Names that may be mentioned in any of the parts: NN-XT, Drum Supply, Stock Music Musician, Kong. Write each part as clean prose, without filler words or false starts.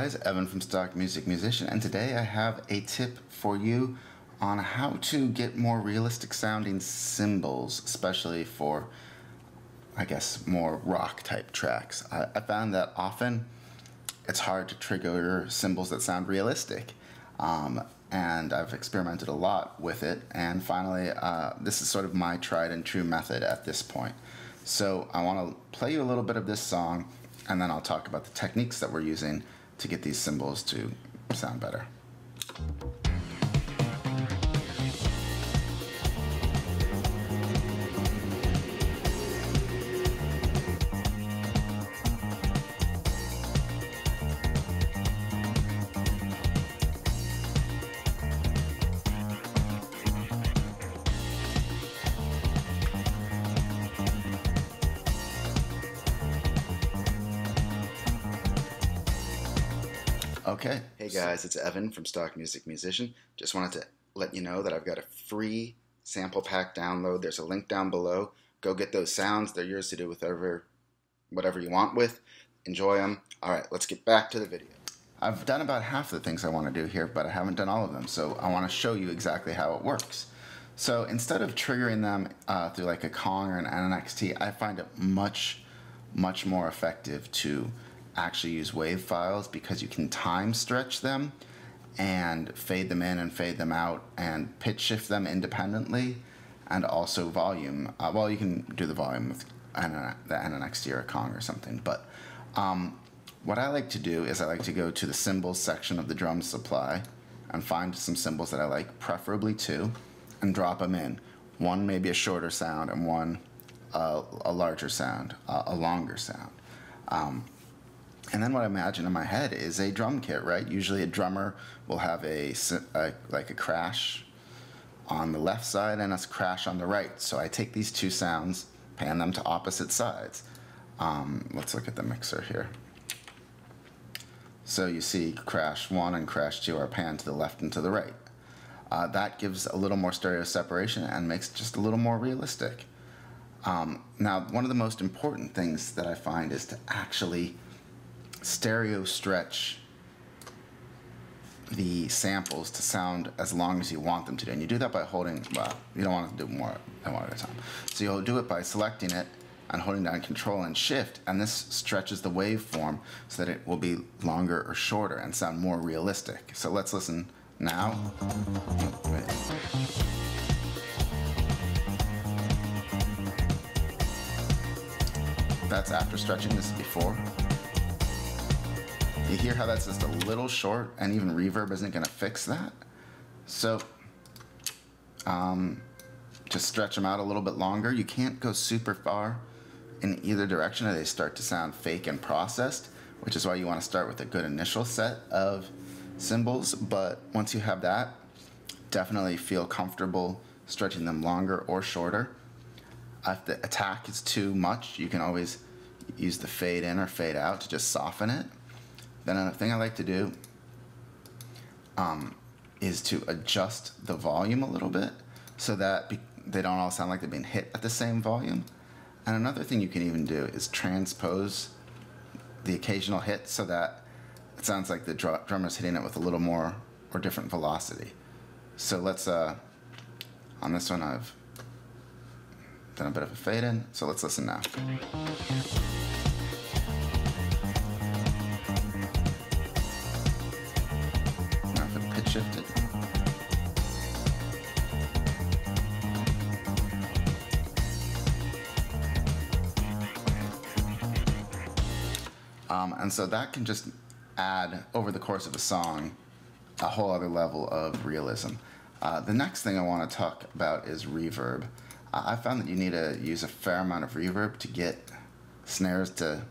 Guys, Evan from Stock Music Musician, and today I have a tip for you on how to get more realistic sounding cymbals, especially for, I guess, more rock type tracks. I found that often it's hard to trigger cymbals that sound realistic, and I've experimented a lot with it, and finally this is sort of my tried and true method at this point. So I want to play you a little bit of this song, and then I'll talk about the techniques that we're using to get these cymbals to sound better. Okay. Hey guys, it's Evan from Stock Music Musician. Just wanted to let you know that I've got a free sample pack download. There's a link down below. Go get those sounds. They're yours to do with whatever you want with. Enjoy them. All right, let's get back to the video. I've done about half the things I want to do here, but I haven't done all of them, so I want to show you exactly how it works. So instead of triggering them through like a Kong or an NN-XT, I find it much more effective to actually use wave files, because you can time stretch them and fade them in and fade them out and pitch shift them independently, and also volume. Well, you can do the volume with the NN-XT or a Kong or something, but what I like to do is I like to go to the cymbals section of the Drum Supply and find some cymbals that I like, preferably two, and drop them in. One maybe a shorter sound and one a larger sound, a longer sound. And then what I imagine in my head is a drum kit, right? Usually a drummer will have a crash on the left side and a crash on the right. So I take these two sounds, pan them to opposite sides. Let's look at the mixer here. So you see crash one and crash two are panned to the left and to the right. That gives a little more stereo separation and makes it just a little more realistic. Now, one of the most important things that I find is to actually stereo stretch the samples to sound as long as you want them to do. And you do that by holding, well, you don't want to do more than one at a time. So you'll do it by selecting it and holding down Control and Shift, and this stretches the waveform so that it will be longer or shorter and sound more realistic. So let's listen now. That's after stretching, this is before. You hear how that's just a little short, and even reverb isn't going to fix that. So just stretch them out a little bit longer. You can't go super far in either direction, or they start to sound fake and processed, which is why you want to start with a good initial set of cymbals. But once you have that, definitely feel comfortable stretching them longer or shorter. If the attack is too much, you can always use the fade in or fade out to just soften it. Then another thing I like to do is to adjust the volume a little bit so that they don't all sound like they're being hit at the same volume. And another thing you can even do is transpose the occasional hit so that it sounds like the drummer's hitting it with a little more or different velocity. So let's, on this one I've done a bit of a fade in, so let's listen now. Shifted. And so that can just add, over the course of a song, a whole other level of realism. The next thing I want to talk about is reverb. I found that you need to use a fair amount of reverb to get snares to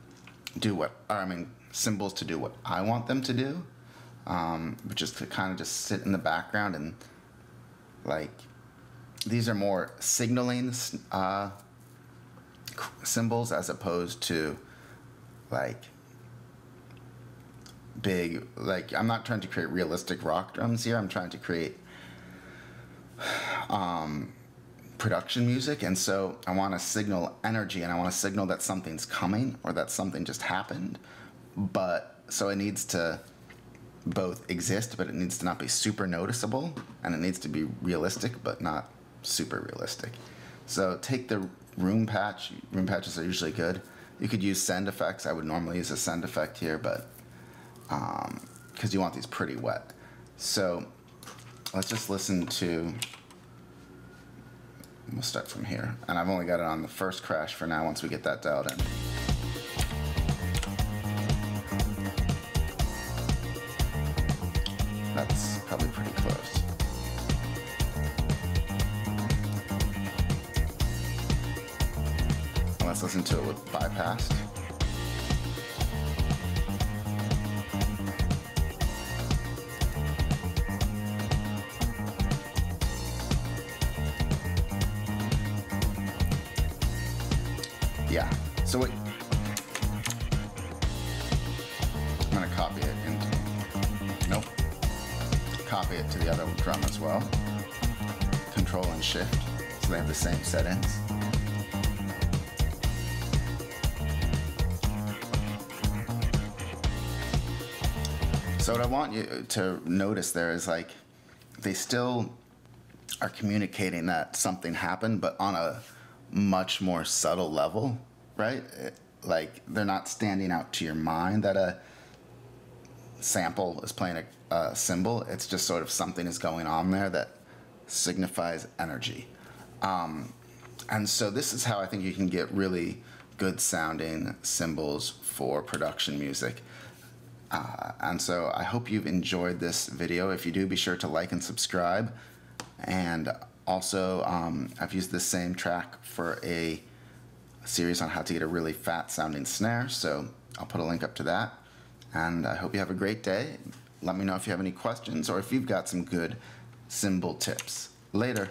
do what, or I mean cymbals to do what I want them to do. Which is to kind of just sit in the background, and like these are more signaling cymbals as opposed to like big, like I'm not trying to create realistic rock drums here. I'm trying to create production music, and so I want to signal energy, and I want to signal that something's coming or that something just happened. But so it needs to both exist, but it needs to not be super noticeable, and it needs to be realistic but not super realistic. So take the room patch. Room patches are usually good. You could use send effects. I would normally use a send effect here, but because you want these pretty wet. So let's just listen to, we'll start from here. And I've only got it on the first crash for now once we get that dialed in. That's probably pretty close. And let's listen to it with bypassed. Yeah, so what, I'm gonna copy it into, nope, copy it to the other drum as well. Control and shift, so they have the same settings. So what I want you to notice there is, like, they still are communicating that something happened, but on a much more subtle level, right? Like, they're not standing out to your mind that a sample is playing a cymbal. It's just sort of something is going on there that signifies energy. And so this is how I think you can get really good sounding cymbals for production music. And so I hope you've enjoyed this video. If you do, be sure to like and subscribe. And also, I've used this same track for a series on how to get a really fat sounding snare, so I'll put a link up to that. And I hope you have a great day. Let me know if you have any questions or if you've got some good cymbal tips. Later.